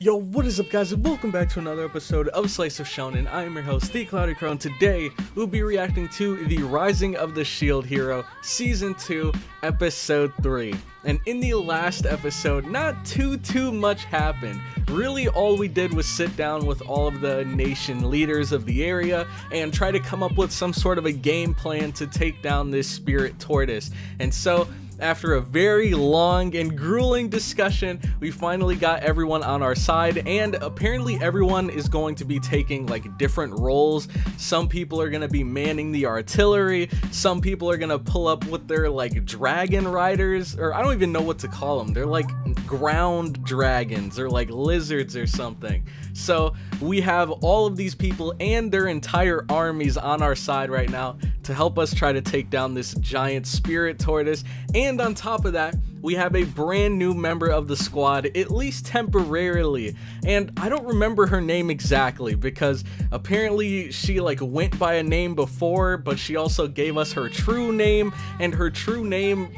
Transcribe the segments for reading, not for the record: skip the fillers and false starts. Yo, what is up guys, and welcome back to another episode of Slice of Shonen. I am your host, The Cloudy Crow, and today we'll be reacting to The Rising of the Shield Hero Season 2, Episode 3. And in the last episode, not too much happened. Really, all we did was sit down with all of the nation leaders of the area and try to come up with some sort of a game plan to take down this spirit tortoise. And so, after a very long and grueling discussion, we finally got everyone on our side, and apparently everyone is going to be taking like different roles. Some people are going to be manning the artillery, some people are going to pull up with their like dragon riders, or I don't even know what to call them. They're like ground dragons or like lizards or something. So we have all of these people and their entire armies on our side right now to help us try to take down this giant spirit tortoise. And on top of that, we have a brand new member of the squad, at least temporarily, and I don't remember her name exactly because apparently she like went by a name before, but she also gave us her true name, and her true name,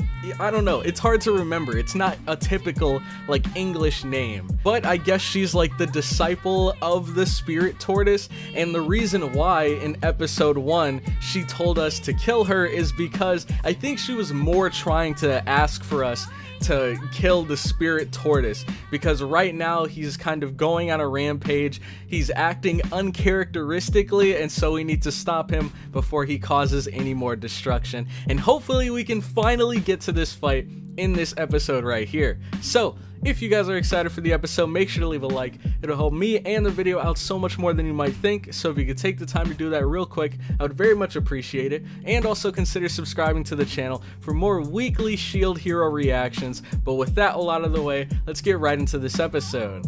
I don't know, it's hard to remember. It's not a typical like English name, but I guess she's like the disciple of the spirit tortoise, and the reason why in episode 1 she told us to kill her is because I think she was more trying to ask for us to kill the spirit tortoise, because right now he's kind of going on a rampage, he's acting uncharacteristically, and so we need to stop him before he causes any more destruction. And hopefully we can finally get to this fight in this episode right here. So if you guys are excited for the episode, make sure to leave a like. It'll help me and the video out so much more than you might think, so if you could take the time to do that real quick, I would very much appreciate it. And also consider subscribing to the channel for more weekly Shield Hero reactions. But with that all out of the way, let's get right into this episode.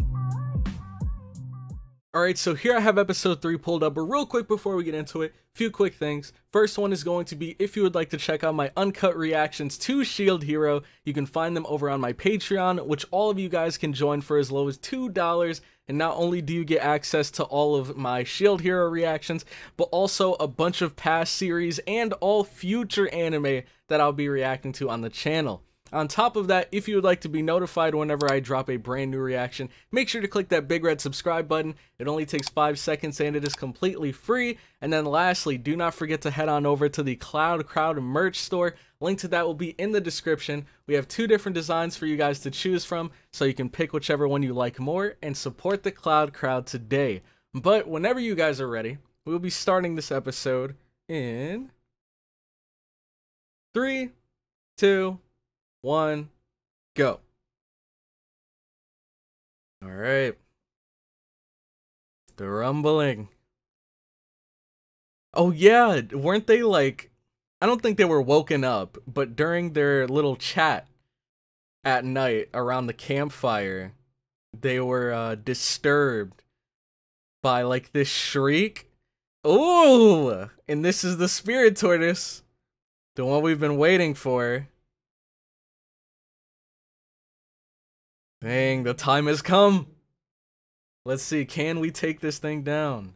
Alright, so here I have episode 3 pulled up, but real quick before we get into it, few quick things. First one is going to be, if you would like to check out my uncut reactions to Shield Hero, you can find them over on my Patreon, which all of you guys can join for as low as $2. And not only do you get access to all of my Shield Hero reactions, but also a bunch of past series and all future anime that I'll be reacting to on the channel. On top of that, if you would like to be notified whenever I drop a brand new reaction, make sure to click that big red subscribe button. It only takes 5 seconds and it is completely free. And then lastly, do not forget to head on over to the Cloudy Crow merch store. Link to that will be in the description. We have 2 different designs for you guys to choose from, so you can pick whichever one you like more and support the Cloudy Crow today. But whenever you guys are ready, we'll be starting this episode in 3, 2, 1, go. All right. The rumbling. Oh yeah, weren't they like, I don't think they were woken up, but during their little chat at night around the campfire, they were disturbed by like this shriek. Ooh, and this is the spirit tortoise, the one we've been waiting for. Dang, the time has come. Let's see, can we take this thing down?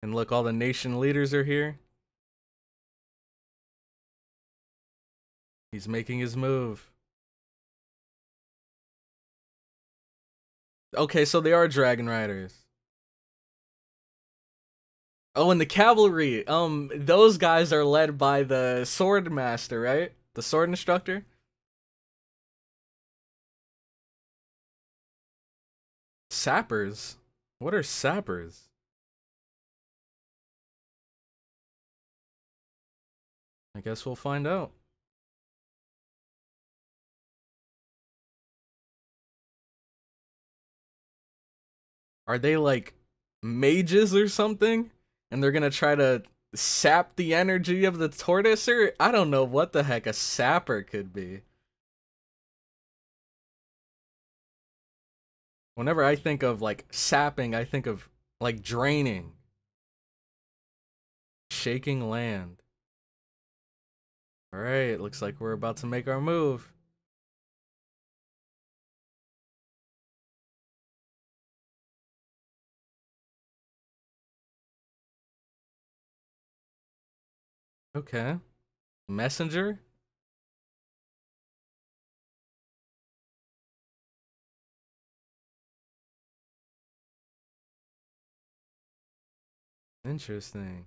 And look, all the nation leaders are here. He's making his move. Okay, so they are dragon riders. Oh, and the cavalry. Those guys are led by the sword master, right? The sword instructor. Sappers? What are sappers? I guess we'll find out. Are they like mages or something? And they're gonna try to sap the energy of the tortoise? Or I don't know what the heck a sapper could be. Whenever I think of like sapping, I think of like draining, shaking land. All right, it looks like we're about to make our move. Okay, messenger. Interesting.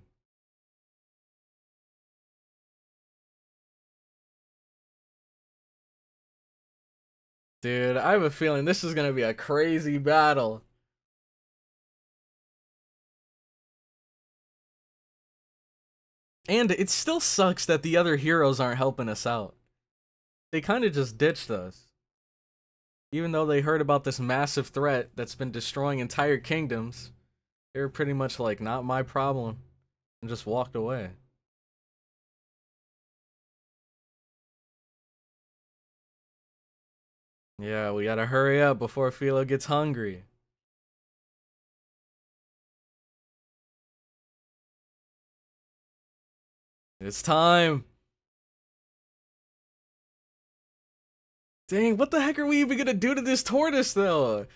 Dude, I have a feeling this is gonna be a crazy battle. And it still sucks that the other heroes aren't helping us out. They kind of just ditched us. Even though they heard about this massive threat that's been destroying entire kingdoms, they were pretty much like, not my problem, and just walked away. Yeah, we gotta hurry up before Philo gets hungry. It's time! Dang, what the heck are we even gonna do to this tortoise, though?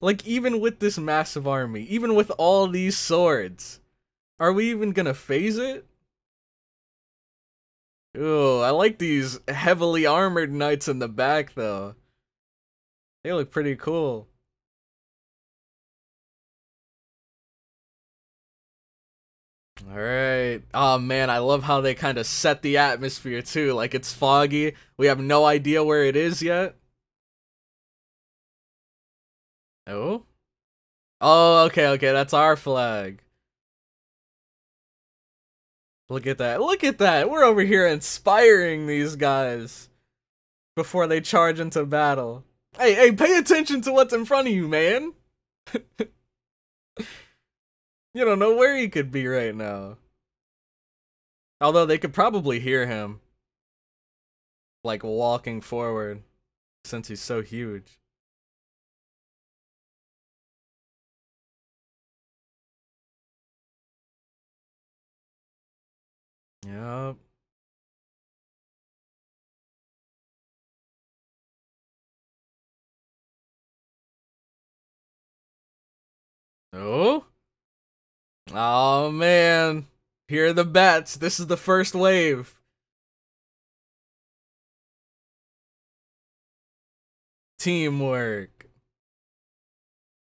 Like, even with this massive army, even with all these swords, are we even gonna phase it? Ooh, I like these heavily armored knights in the back, though. They look pretty cool. Alright. Oh, man, I love how they kind of set the atmosphere, too. Like, it's foggy. We have no idea where it is yet. Oh? Oh, okay, that's our flag. Look at that. Look at that. We're over here inspiring these guys before they charge into battle. Hey, pay attention to what's in front of you, man. You don't know where he could be right now. Although they could probably hear him, like, walking forward since he's so huge. Yep. Oh? Oh, man. Here are the bats. This is the first wave. Teamwork.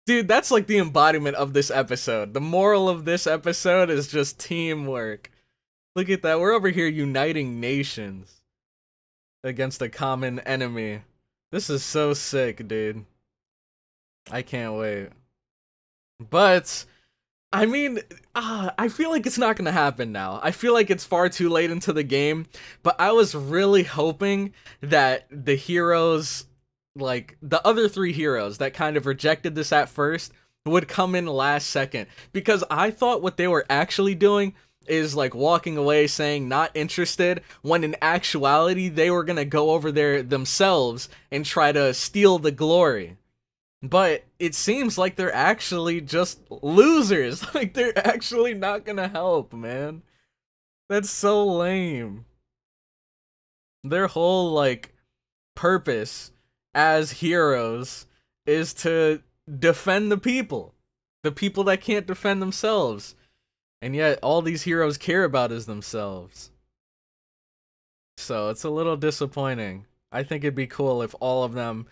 Dude, that's like the embodiment of this episode. The moral of this episode is just teamwork. Look at that, we're over here uniting nations against a common enemy. This is so sick, dude. I can't wait. But, I mean, I feel like it's not gonna happen now. I feel like it's far too late into the game, but I was really hoping that the heroes, like, the other three heroes that kind of rejected this at first would come in last second. Because I thought what they were actually doing is like walking away saying not interested, when in actuality they were gonna go over there themselves and try to steal the glory. But it seems like they're actually just losers. Like, they're actually not gonna help, man. That's so lame. Their whole, like, purpose as heroes is to defend the people. The people that can't defend themselves. And yet, all these heroes care about is themselves. So, it's a little disappointing. I think it'd be cool if all of them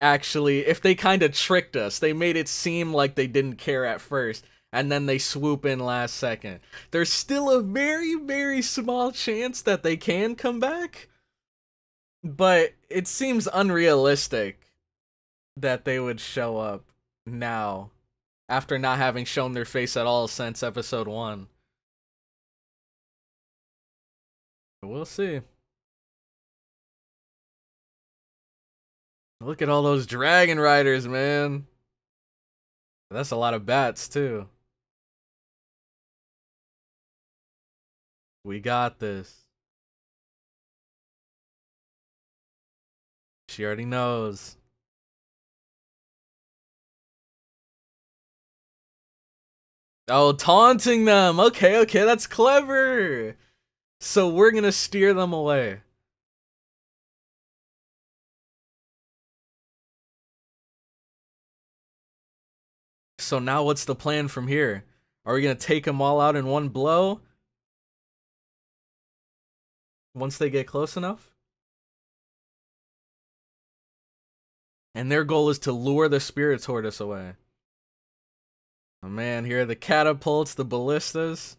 actually, if they kind of tricked us. They made it seem like they didn't care at first, and then they swoop in last second. There's still a very, very small chance that they can come back, but it seems unrealistic that they would show up now, after not having shown their face at all since episode 1. We'll see. Look at all those dragon riders, man. That's a lot of bats, too. We got this. She already knows. Oh, taunting them. Okay, that's clever. So we're gonna steer them away. So now what's the plan from here? Are we gonna take them all out in one blow? Once they get close enough? And their goal is to lure the spirit tortoise away. Oh man, here are the catapults, the ballistas.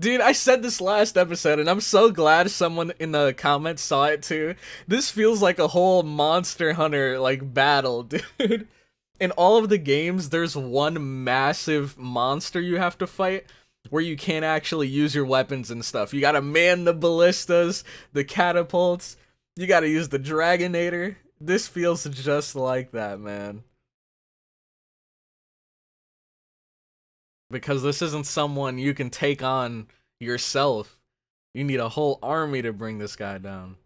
Dude, I said this last episode, and I'm so glad someone in the comments saw it too. This feels like a whole Monster Hunter, like, battle, dude. In all of the games, there's one massive monster you have to fight where you can't actually use your weapons and stuff. You gotta man the ballistas, the catapults, you gotta use the Dragonator. This feels just like that, man. Because this isn't someone you can take on yourself. You need a whole army to bring this guy down.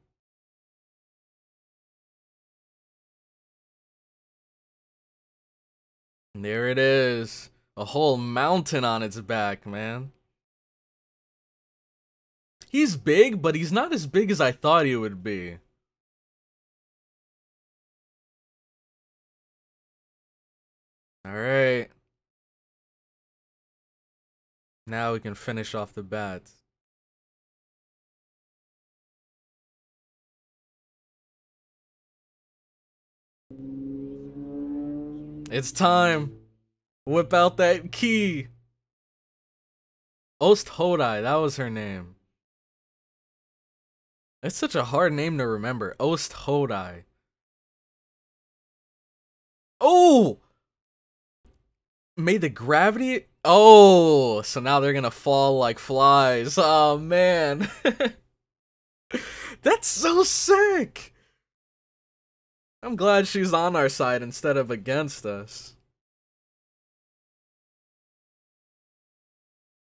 And there it is. A whole mountain on its back, man. He's big, but he's not as big as I thought he would be. Alright. Now we can finish off the bats. It's time. Whip out that key. Ost Horai, that was her name. It's such a hard name to remember. Ost Horai. Oh! May the gravity... Oh, so now they're gonna fall like flies. Oh, man. That's so sick. I'm glad she's on our side instead of against us.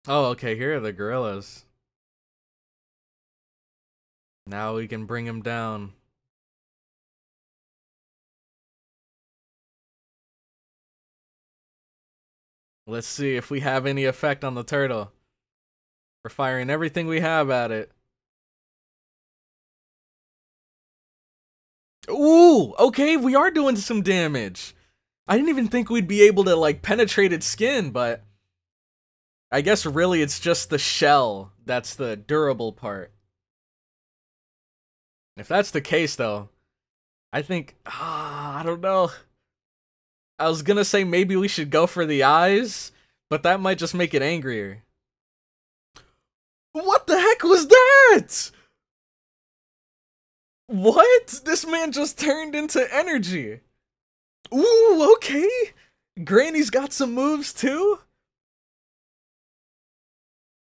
Oh, okay, here are the gorillas. Now we can bring him down. Let's see if we have any effect on the turtle. We're firing everything we have at it. Ooh! Okay, we are doing some damage. I didn't even think we'd be able to, like, penetrate its skin, but... I guess really it's just the shell that's the durable part. If that's the case, though, I think... I don't know. I was gonna say maybe we should go for the eyes, but that might just make it angrier. What the heck was that? What? This man just turned into energy. Ooh, okay. Granny's got some moves too.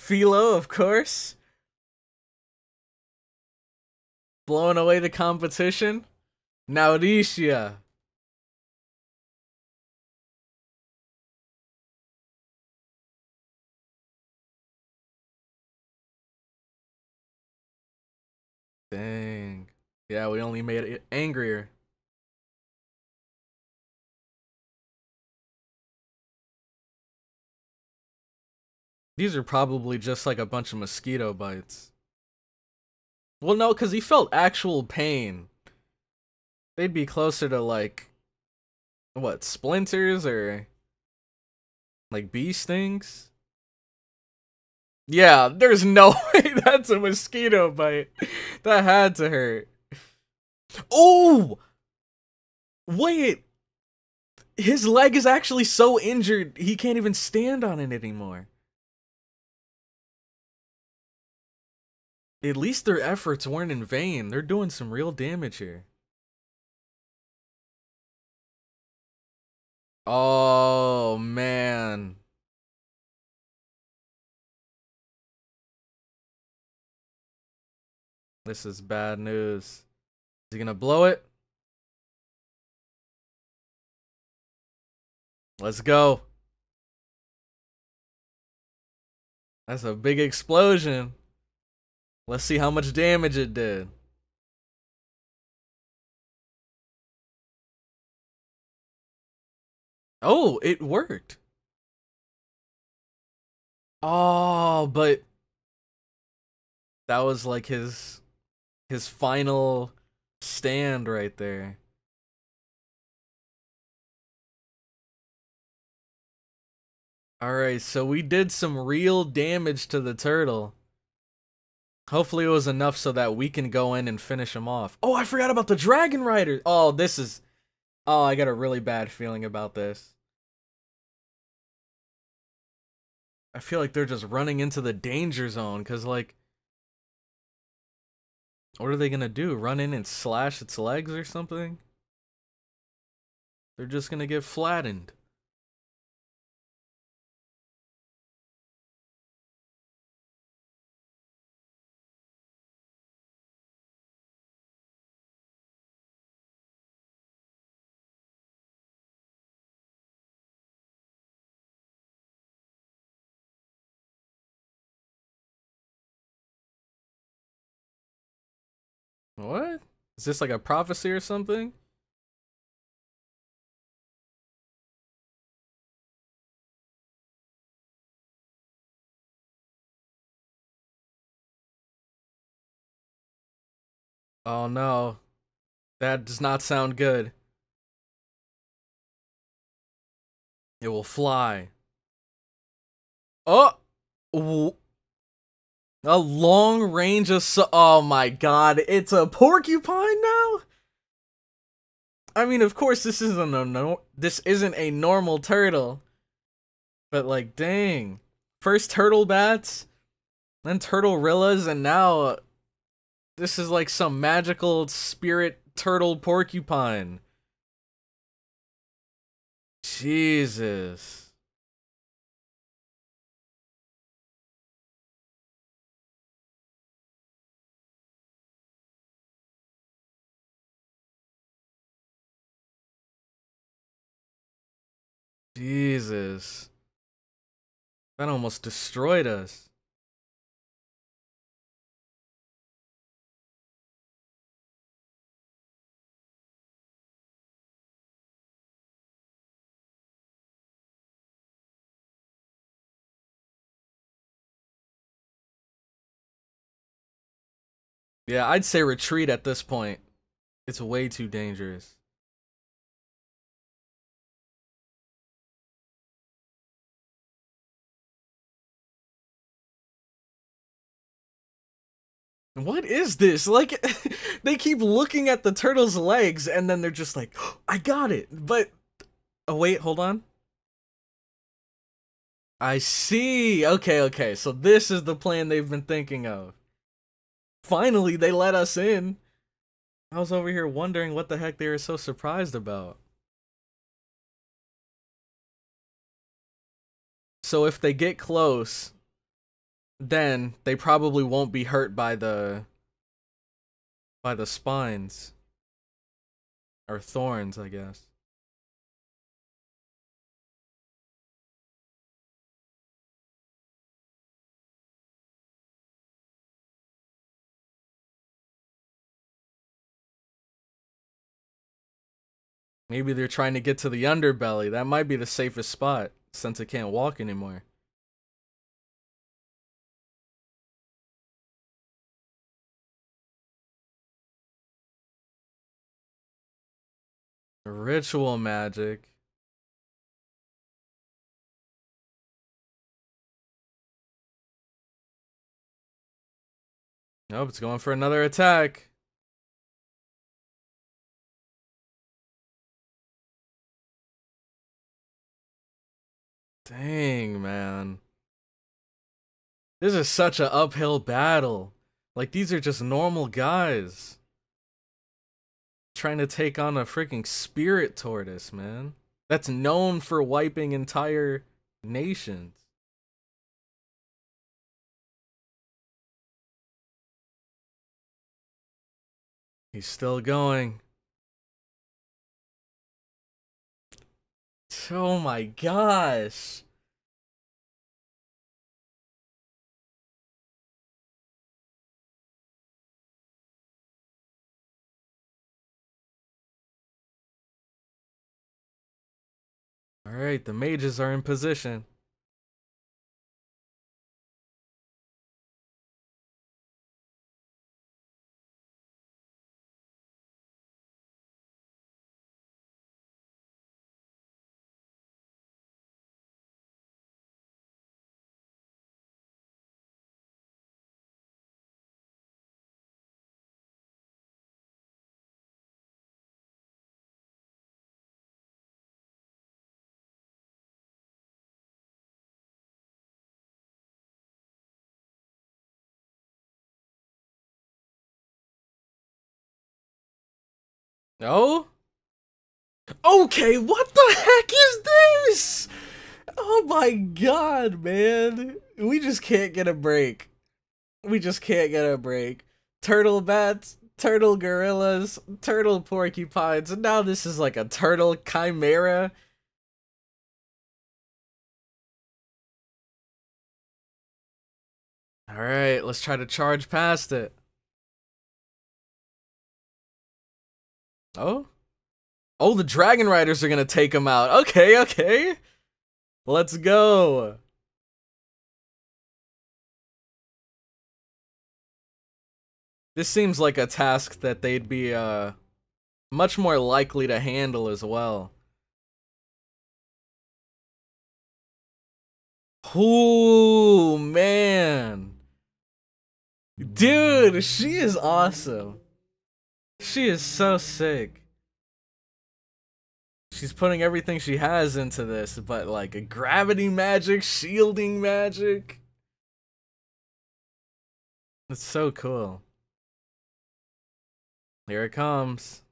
Philo, of course. Blowing away the competition. Nauricia. Dang. Yeah, we only made it angrier. These are probably just like a bunch of mosquito bites. Well, no, because he felt actual pain. They'd be closer to like... What, splinters or... Like bee stings? Yeah, there's no way that's a mosquito bite. That had to hurt. Oh! Wait! His leg is actually so injured, he can't even stand on it anymore. At least their efforts weren't in vain. They're doing some real damage here. Oh, man. This is bad news. Is he gonna blow it? Let's go. That's a big explosion. Let's see how much damage it did. Oh, it worked. Oh, but that was like his final stand right there. Alright, so we did some real damage to the turtle. Hopefully it was enough so that we can go in and finish him off. Oh, I forgot about the Dragon Rider! Oh, this is... Oh, I got a really bad feeling about this. I feel like they're just running into the danger zone, because, like, what are they going to do? Run in and slash its legs or something? They're just going to get flattened. What? Is this like a prophecy or something? Oh no. That does not sound good. It will fly. Oh! Ooh. A long range of oh my god, it's a porcupine now? I mean, of course this isn't a this isn't a normal turtle. But like, dang. First turtle bats, then turtlerillas, and now this is like some magical spirit turtle porcupine. Jesus. Jesus. That almost destroyed us. Yeah, I'd say retreat at this point. It's way too dangerous. What is this? Like, they keep looking at the turtle's legs, and then they're just like, oh, I got it! But, oh wait, hold on. I see! Okay, okay, so this is the plan they've been thinking of. Finally, they let us in! I was over here wondering what the heck they were so surprised about. So if they get close, then they probably won't be hurt by the spines or thorns, I guess. Maybe they're trying to get to the underbelly. That might be the safest spot since it can't walk anymore. Ritual magic. Nope, it's going for another attack. Dang, man. This is such an uphill battle. Like, these are just normal guys. Trying to take on a freaking spirit tortoise, man. That's known for wiping entire nations. He's still going. Oh my gosh. Alright, the mages are in position. No? Okay, what the heck is this? Oh my god, man. We just can't get a break. We just can't get a break. Turtle bats, turtle gorillas, turtle porcupines, and now this is like a turtle chimera. Alright, let's try to charge past it. Oh? Oh, the Dragon Riders are gonna take him out. Okay, okay. Let's go. This seems like a task that they'd be much more likely to handle as well. Ooh, man. Dude, she is awesome. She is so sick. She's putting everything she has into this, but like a gravity magic, shielding magic. It's so cool. Here it comes.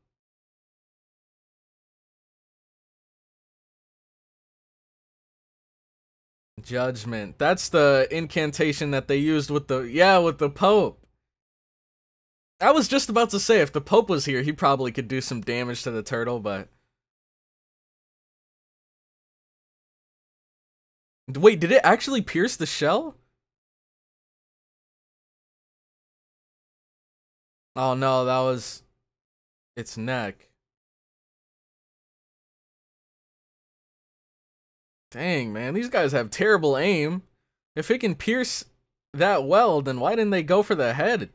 Judgment. That's the incantation that they used with the, yeah, with the Pope. I was just about to say, if the Pope was here, he probably could do some damage to the turtle, but... Wait, did it actually pierce the shell? Oh no, that was its neck. Dang, man, these guys have terrible aim. If it can pierce that well, then why didn't they go for the head?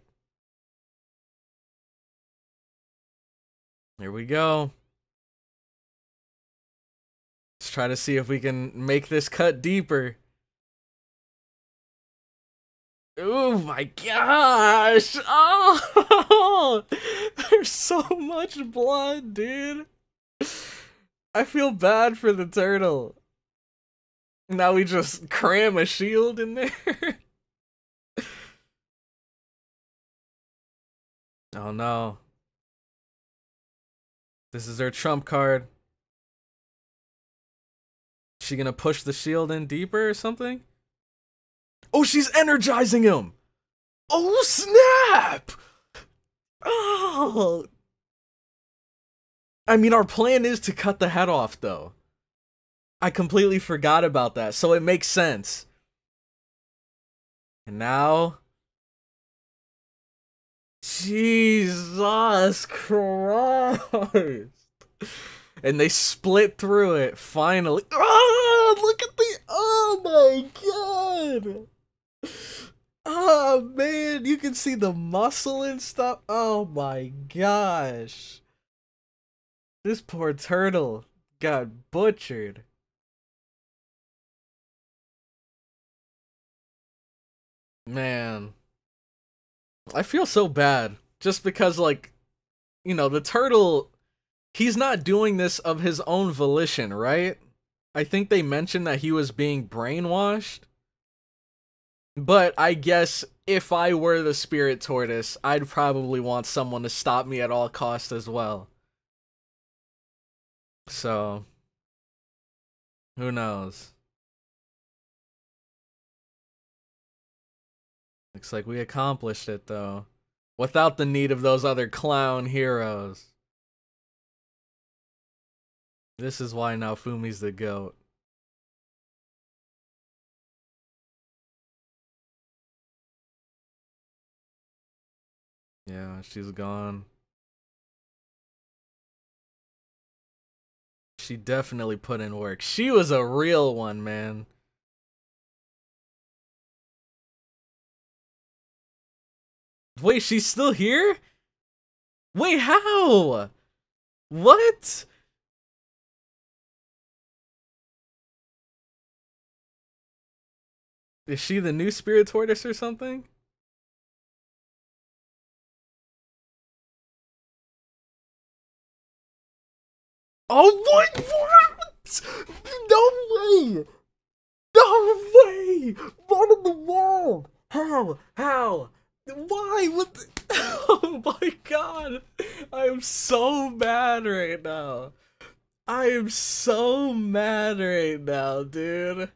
Here we go. Let's try to see if we can make this cut deeper. Oh my gosh! Oh! There's so much blood, dude! I feel bad for the turtle. Now we just cram a shield in there. Oh no. This is her trump card. Is she gonna push the shield in deeper or something? Oh, she's energizing him! Oh, snap! Oh! I mean, our plan is to cut the head off, though. I completely forgot about that, so it makes sense. And now... Jesus Christ! And they split through it, finally. Oh, look at the... Oh, my God. Oh, man. You can see the muscle and stuff. Oh, my gosh. This poor turtle got butchered. Man. I feel so bad. Just because, like, you know, the turtle... He's not doing this of his own volition, right? I think they mentioned that he was being brainwashed. But I guess if I were the spirit tortoise, I'd probably want someone to stop me at all costs as well. So, who knows? Looks like we accomplished it, though. Without the need of those other clown heroes. This is why now Fumi's the GOAT. Yeah, she's gone. She definitely put in work. She was a real one, man. Wait, she's still here? Wait, how? What? Is she the new spirit tortoise or something? Oh, what? No way! No way! What in the world? How? Why? What? Oh my god! I am so mad right now. I am so mad right now, dude.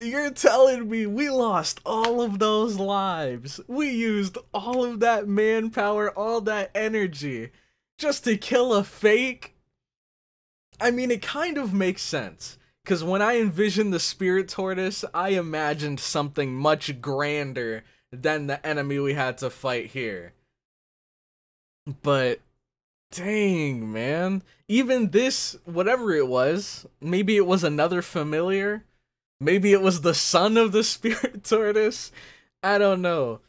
You're telling me we lost all of those lives. We used all of that manpower, all that energy, just to kill a fake? I mean, it kind of makes sense. Because when I envisioned the Spirit Tortoise, I imagined something much grander than the enemy we had to fight here. But, dang, man. Even this, whatever it was, maybe it was another familiar. Maybe it was the son of the Spirit Tortoise. I don't know.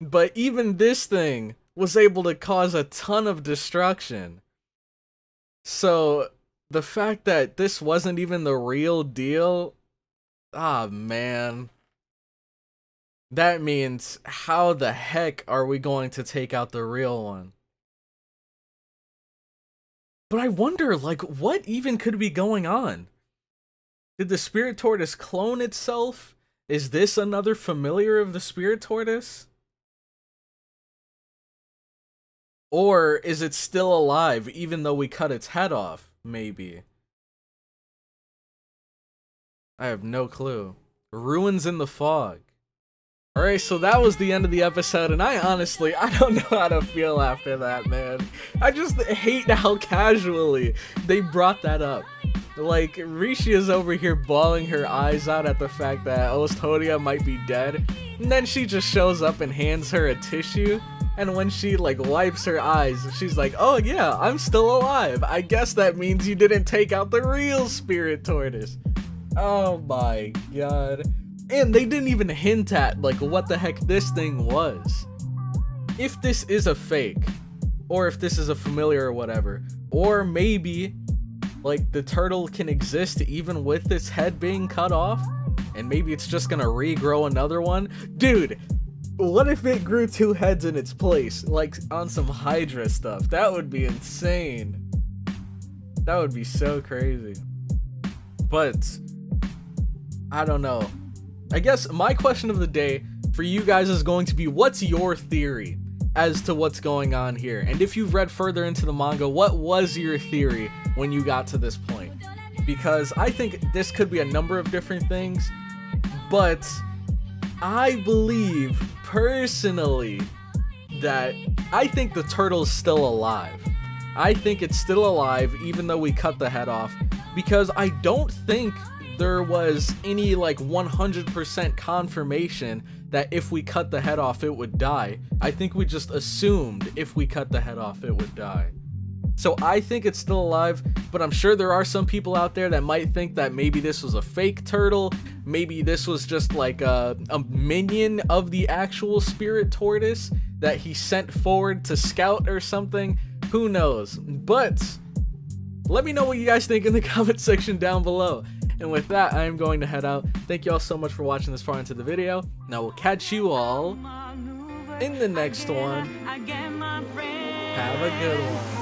But even this thing was able to cause a ton of destruction. So, the fact that this wasn't even the real deal, ah, man. That means, how the heck are we going to take out the real one? But I wonder, like, what even could be going on? Did the Spirit Tortoise clone itself? Is this another familiar of the Spirit Tortoise? Or is it still alive even though we cut its head off, maybe? I have no clue. Ruins in the fog. Alright, so that was the end of the episode, and I honestly, I don't know how to feel after that, man. I just hate how casually they brought that up. Like, Rishi is over here bawling her eyes out at the fact that Ost Horai might be dead, and then she just shows up and hands her a tissue, and when she, like, wipes her eyes, she's like, oh yeah, I'm still alive. I guess that means you didn't take out the real Spirit Tortoise. Oh my god. And they didn't even hint at, like, what the heck this thing was. If this is a fake, or if this is a familiar or whatever, or maybe, like, the turtle can exist even with its head being cut off, and maybe it's just gonna regrow another one. Dude, what if it grew two heads in its place, like, on some Hydra stuff? That would be insane. That would be so crazy. But, I don't know. I guess my question of the day for you guys is going to be, what's your theory as to what's going on here? And if you've read further into the manga, what was your theory when you got to this point? Because I think this could be a number of different things, but I believe personally that I think the turtle's still alive. I think it's still alive even though we cut the head off, because I don't think there was any, like, 100% confirmation that if we cut the head off it would die. I think we just assumed if we cut the head off it would die. So I think it's still alive, but I'm sure there are some people out there that might think that maybe this was a fake turtle, maybe this was just like a minion of the actual Spirit Tortoise that he sent forward to scout or something. Who knows? But let me know what you guys think in the comment section down below. And with that, I am going to head out. Thank you all so much for watching this far into the video. Now we'll catch you all in the next one. Have a good one.